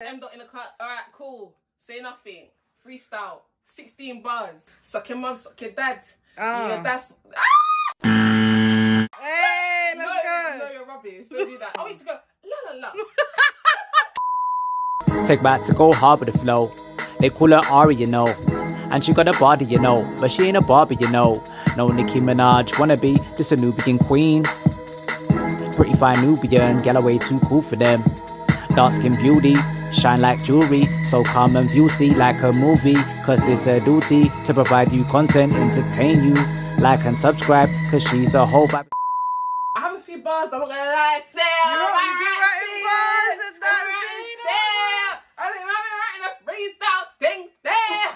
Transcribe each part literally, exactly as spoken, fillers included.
M dot in the car. All right, cool. Say nothing. Freestyle. Sixteen bars. Suck your mum, suck your dad. Oh. Your dad's. Ah! Hey, let's no, go. No, you're rubbish. Don't do that. I want you to go. La la la. Take back to go hard with the flow. They call her Ari, you know, and she got a body, you know, but she ain't a Barbie, you know. No Nicki Minaj wannabe, just a Nubian queen. Pretty fine Nubian, gal way too cool for them. Dark skin beauty, shine like jewelry, so calm and beauty like a movie. Cause it's her duty to provide you content, entertain you. Like and subscribe, cause she's a whole back. I have a few bars, I'm not gonna lie. There, you know, right, you be writing bars and that's right there. I think I've been writing a freestyle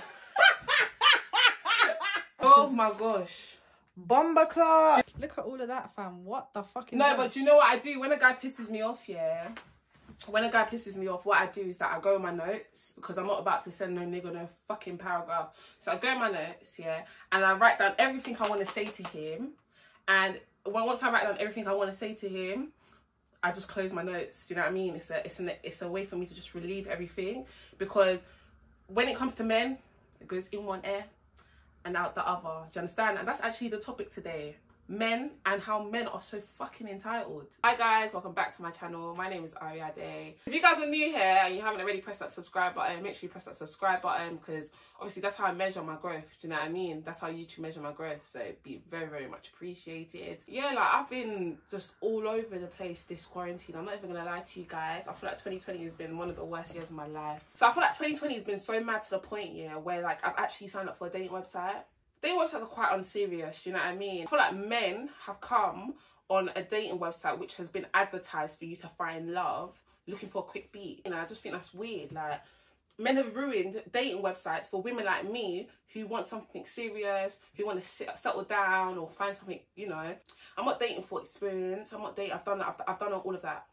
thing there. Oh my gosh. Bomber clock. Look at all of that, fam. What the fuck is No, that? But you know what I do? When a guy pisses me off, yeah. When a guy pisses me off, what I do is that I go in my notes, because I'm not about to send no nigga no fucking paragraph. So I go in my notes, yeah, and I write down everything I want to say to him. And when, once I write down everything I want to say to him, I just close my notes. Do you know what I mean? It's a, it's an, it's a way for me to just relieve everything, because when it comes to men, it goes in one ear and out the other. Do you understand? And that's actually the topic today. Men and how men are so fucking entitled. Hi guys, welcome back to my channel. My name is Maria Ade. If you guys are new here and you haven't already pressed that subscribe button, make sure you press that subscribe button, because obviously that's how I measure my growth. Do you know what I mean? That's how YouTube measure my growth. So it'd be very, very much appreciated. Yeah, like I've been just all over the place this quarantine. I'm not even gonna lie to you guys. I feel like twenty twenty has been one of the worst years of my life. So I feel like twenty twenty has been so mad to the point, yeah, where like I've actually signed up for a dating website. Dating websites are quite unserious, do you know what I mean? I feel like men have come on a dating website which has been advertised for you to find love, looking for a quick beat. You know, I just think that's weird. Like, men have ruined dating websites for women like me who want something serious, who want to sit, settle down or find something, you know. I'm not dating for experience. I'm not dating. I've done that. I've, I've done all of that.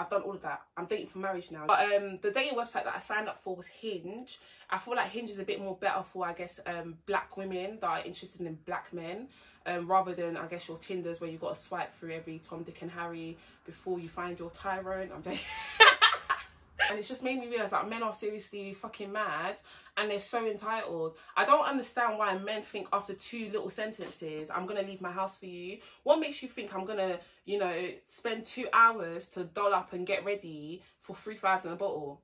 I've done all of that. I'm dating for marriage now. But um, the dating website that I signed up for was Hinge. I feel like Hinge is a bit more better for, I guess, um, black women that are interested in black men, um, rather than, I guess, your Tinders where you've got to swipe through every Tom, Dick and Harry before you find your Tyrone. I'm dating. And it's just made me realise that men are seriously fucking mad and they're so entitled. I don't understand why men think after two little sentences, I'm going to leave my house for you. What makes you think I'm going to, you know, spend two hours to doll up and get ready for three fives in a bottle?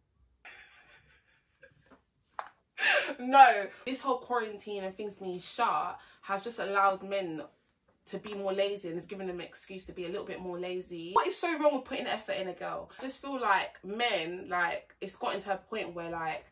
No. This whole quarantine and things being shut has just allowed men to be more lazy, and it's giving them an excuse to be a little bit more lazy. What is so wrong with putting effort in a girl? I just feel like men, like, it's gotten to a point where, like,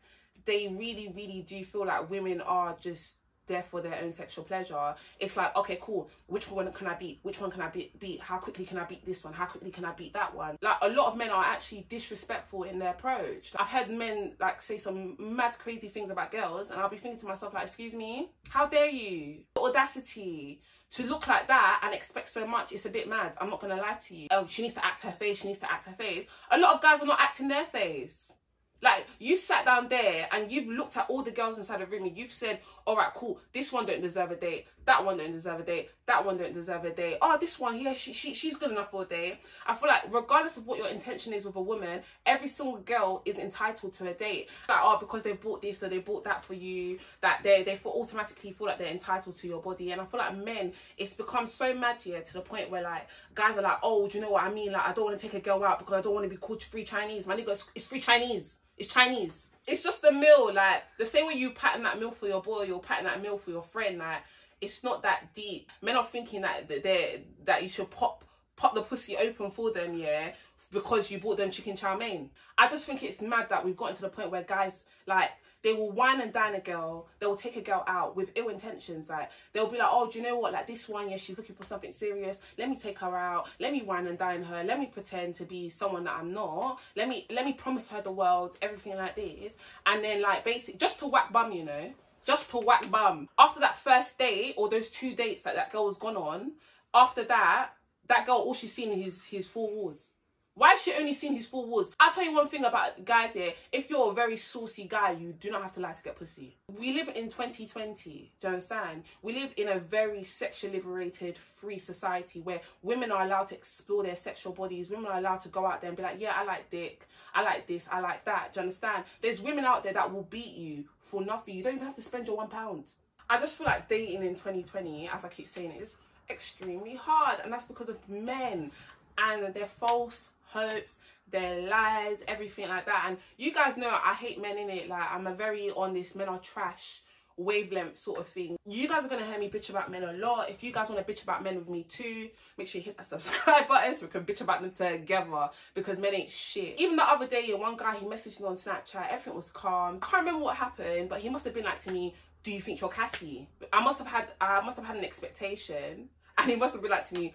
they really, really do feel like women are just there for their own sexual pleasure. It's like, okay, cool, which one can I beat? Which one can I beat? How quickly can I beat this one? How quickly can I beat that one? Like, a lot of men are actually disrespectful in their approach. I've heard men, like, say some mad crazy things about girls, and I'll be thinking to myself, like, excuse me, how dare you? The audacity to look like that and expect so much. It's a bit mad. I'm not gonna lie to you. Oh, she needs to act her face, she needs to act her face. A lot of guys are not acting their face. Like, you sat down there and you've looked at all the girls inside the room and you've said, all right, cool, this one don't deserve a date, that one don't deserve a date, that one don't deserve a date. Oh, this one, yeah, she, she, she's good enough for a date. I feel like regardless of what your intention is with a woman, every single girl is entitled to a date. Like, oh, because they bought this or they bought that for you, that they, they feel, automatically feel like they're entitled to your body. And I feel like men, it's become so mad here to the point where, like, guys are like, oh, do you know what I mean? Like, I don't want to take a girl out because I don't want to be called free Chinese. My nigga, it's free Chinese. It's Chinese. It's just the meal. Like, the same way you pattern that meal for your boy, you'll pattern that meal for your friend. Like, it's not that deep. Men are thinking that they're that you should pop pop the pussy open for them, yeah, because you bought them chicken chow mein. I just think it's mad that we've gotten to the point where guys, like, they will wine and dine a girl, they will take a girl out with ill intentions. Like, they'll be like, oh, do you know what, like, this one, yeah, she's looking for something serious, let me take her out, let me wine and dine her, let me pretend to be someone that I'm not, let me let me promise her the world, everything like this. And then, like, basic, just to whack bum, you know, just to whack bum. After that first date, or those two dates that that girl's gone on, after that, that girl, all she's seen is his four walls. Why has she only seen his four walls? I'll tell you one thing about guys here. If you're a very saucy guy, you do not have to lie to get pussy. We live in twenty twenty, do you understand? We live in a very sexually liberated, free society where women are allowed to explore their sexual bodies. Women are allowed to go out there and be like, yeah, I like dick. I like this. I like that. Do you understand? There's women out there that will beat you for nothing. You don't even have to spend your one pound. I just feel like dating in twenty twenty, as I keep saying, is extremely hard. And that's because of men and their false hopes, their lies, everything like that. And you guys know I hate men, innit? Like, I'm a very on this men are trash wavelength sort of thing. You guys are gonna hear me bitch about men a lot. If you guys want to bitch about men with me too, make sure you hit that subscribe button so we can bitch about them together, because men ain't shit. Even the other day, one guy, he messaged me on Snapchat, everything was calm. I can't remember what happened, but he must have been like to me, do you think you're Cassie? I must have had I must have had an expectation, and he must have been like to me,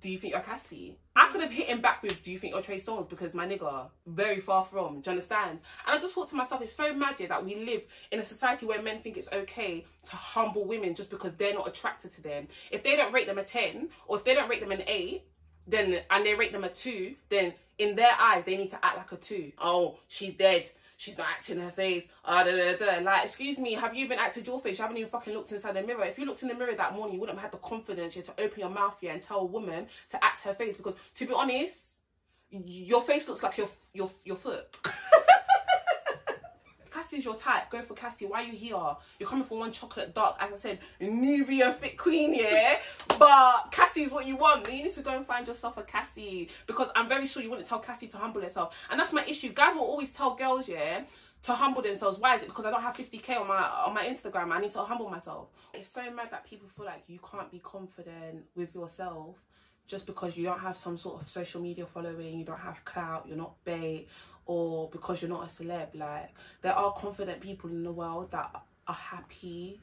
do you think you're Cassie? I could have hit him back with, do you think you're Trey Songz? Because my nigga, very far from, do you understand? And I just thought to myself, it's so magic that we live in a society where men think it's okay to humble women just because they're not attracted to them. If they don't rate them a ten, or if they don't rate them an eight, then and they rate them a two, then in their eyes, they need to act like a two. Oh, she's dead. She's not acting her face. Uh, da, da, da. Like, excuse me, have you even acted your face? You haven't even fucking looked inside the mirror. If you looked in the mirror that morning, you wouldn't have had the confidence here to open your mouth here and tell a woman to act her face. Because, to be honest, your face looks like your your your foot. Cassie's your type. Go for Cassie. Why are you here? You're coming for one chocolate dark, as I said, Nubian fit queen, yeah? But Cassie's what you want. You need to go and find yourself a Cassie, because I'm very sure you wouldn't tell Cassie to humble herself. And that's my issue. Guys will always tell girls, yeah, to humble themselves. Why is it? Because I don't have fifty K on my on my Instagram. I need to humble myself. It's so mad that people feel like you can't be confident with yourself just because you don't have some sort of social media following, you don't have clout, you're not bait, or because you're not a celeb. Like, there are confident people in the world that are happy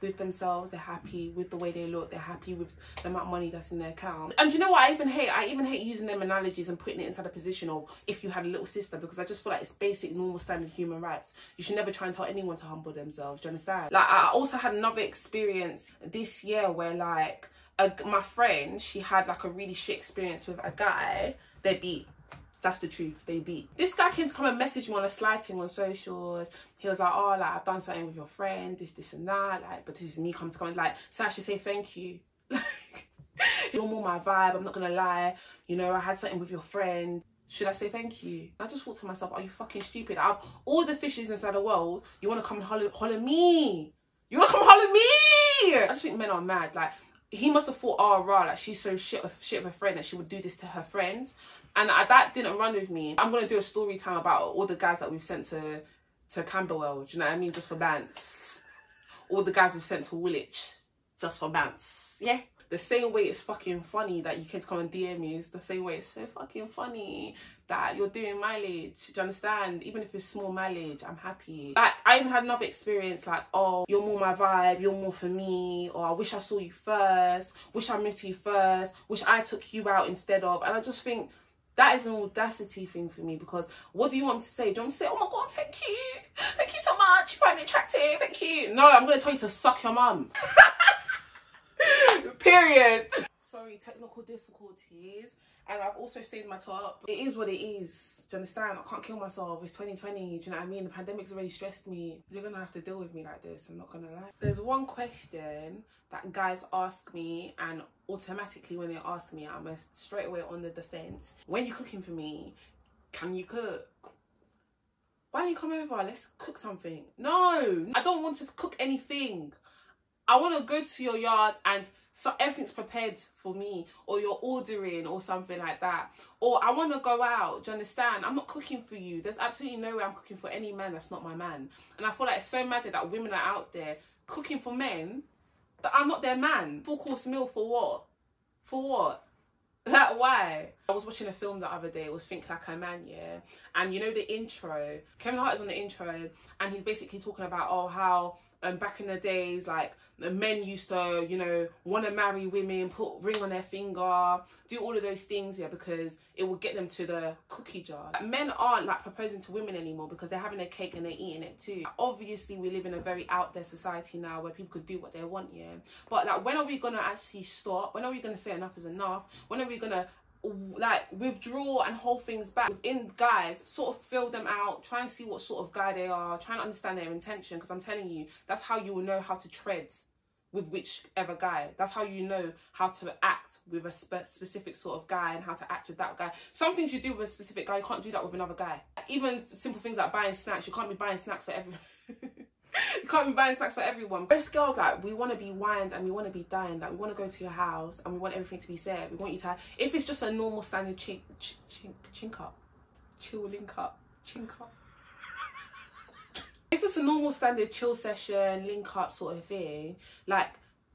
with themselves, they're happy with the way they look, they're happy with the amount of money that's in their account. And you know what I even hate? I even hate using them analogies and putting it inside a position of if you had a little sister, because I just feel like it's basic, normal, standard human rights. You should never try and tell anyone to humble themselves, do you understand? Like, I also had another experience this year where, like, a, my friend, she had, like, a really shit experience with a guy. They beat. That's the truth, they beat. This guy came to come and message me on a slighting on socials. He was like, oh, like, I've done something with your friend, this, this and that, like, but this is me come to come, like, so I should say thank you. Like, you're more my vibe, I'm not gonna lie. You know, I had something with your friend. Should I say thank you? I just thought to myself, are you fucking stupid? Out of all the fishes inside the world, you wanna come and holler, holler me? You wanna come holler me? I just think men are mad, like, he must have thought, oh, rah, like, she's so shit of, shit of a friend that she would do this to her friends. And I, that didn't run with me. I'm going to do a story time about all the guys that we've sent to, to Camberwell, do you know what I mean? Just for bants. All the guys we've sent to Woolwich, just for bants, yeah? The same way it's fucking funny that you came to come and D M me is the same way it's so fucking funny that you're doing mileage, do you understand? Even if it's small mileage, I'm happy. Like, I even had another experience, like, oh, you're more my vibe, you're more for me, or I wish I saw you first, wish I moved to you first, wish I took you out instead of, and I just think that is an audacity thing for me, because what do you want me to say? Do you want me to say, oh my God, thank you, thank you so much, you find me attractive, thank you. No, I'm gonna tell you to suck your mum. Period. Sorry, technical difficulties, and I've also stayed my top. It is what it is, do you understand? I can't kill myself, it's twenty twenty, do you know what I mean? The pandemic's already stressed me. You're gonna have to deal with me like this, I'm not gonna lie. There's one question that guys ask me, and automatically when they ask me, I'm straight away on the defense. When you're cooking for me, can you cook? Why don't you come over, let's cook something? No, I don't want to cook anything. I want to go to your yard and so everything's prepared for me, or you're ordering or something like that. Or I want to go out, do you understand? I'm not cooking for you. There's absolutely no way I'm cooking for any man that's not my man. And I feel like it's so magic that women are out there cooking for men that are not their man. Full course meal for what? For what? Like, why? I was watching a film the other day, it was Think Like a Man, yeah? And you know the intro, Kevin Hart is on the intro, and he's basically talking about, oh, how um, back in the days, like, the men used to, you know, want to marry women, put a ring on their finger, do all of those things, yeah, because it would get them to the cookie jar. Like, men aren't, like, proposing to women anymore because they're having their cake and they're eating it too. Like, obviously, we live in a very out there society now where people could do what they want, yeah? But, like, when are we going to actually stop? When are we going to say enough is enough? When are we going to like withdraw and hold things back within guys, sort of fill them out, try and see what sort of guy they are, try and understand their intention, because I'm telling you, that's how you will know how to tread with whichever guy. That's how you know how to act with a spe specific sort of guy and how to act with that guy. Some things you do with a specific guy, you can't do that with another guy. Even simple things like buying snacks, you can't be buying snacks for everyone. You can't be buying snacks for everyone. Most girls, like, we want to be wined and we want to be dined. Like, we want to go to your house and we want everything to be said. We want you to have, if it's just a normal standard chink, chink, chink, chink up, chill link up, chink up. If it's a normal standard chill session, link up sort of thing, like,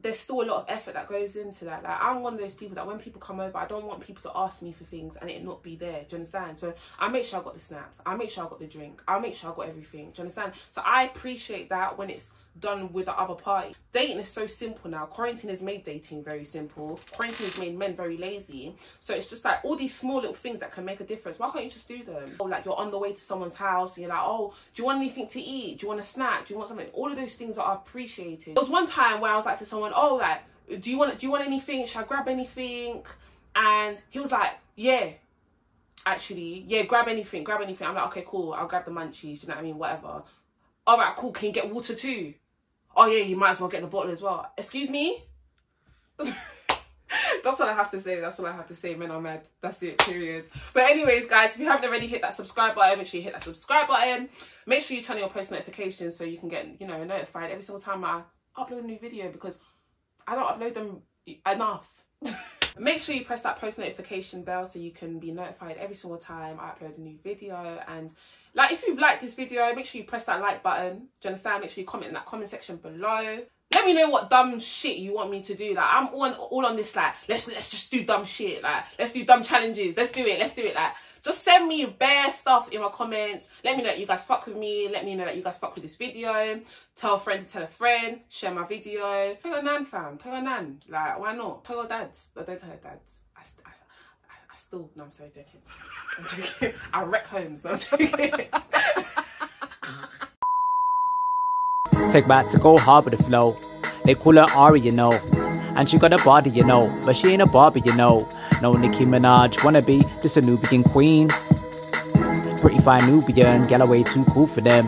there's still a lot of effort that goes into that. Like, I'm one of those people that when people come over, I don't want people to ask me for things and it not be there. Do you understand? So I make sure I got the snacks. I make sure I got the drink. I make sure I got everything. Do you understand? So I appreciate that when it's done with the other party. Dating is so simple now. Quarantine has made dating very simple. Quarantine has made men very lazy. So it's just like all these small little things that can make a difference. Why can't you just do them? Or like you're on the way to someone's house and you're like, oh, do you want anything to eat? Do you want a snack? Do you want something? All of those things are appreciated. There was one time where I was like to someone, oh, like, do you want do you want anything? Should I grab anything? And he was like, yeah, actually, yeah, grab anything, grab anything. I'm like, okay, cool, I'll grab the munchies, do you know what I mean? Whatever. All right, cool, can you get water too? Oh yeah, you might as well get the bottle as well. Excuse me? That's what I have to say. That's what I have to say. Men are mad. That's it, period. But anyways, guys, if you haven't already hit that subscribe button, make sure you hit that subscribe button. Make sure you turn on your post notifications so you can get, you know, notified every single time I upload a new video, because I don't upload them enough. Make sure you press that post notification bell so you can be notified every single time I upload a new video. And like, if you've liked this video, make sure you press that like button. Do you understand? Make sure you comment in that comment section below. Let me know what dumb shit you want me to do. Like, I'm all on, all on this, like, let's let's just do dumb shit. Like, let's do dumb challenges. Let's do it. Let's do it. Like, just send me bare stuff in my comments. Let me know that you guys fuck with me. Let me know that you guys fuck with this video. Tell a friend to tell a friend. Share my video. Tell your nan, fam. Tell your nan. Like, why not? Tell your dads. No, don't tell your dads. I, I, I, I still... No, I'm so joking. I'm joking. I wreck homes. No, I'm joking. Take back to go hard with the flow. They call her Ari, you know. And she got a body, you know. But she ain't a Barbie, you know. No Nicki Minaj wannabe, just a Nubian queen. Pretty fine Nubian, Galloway too cool for them.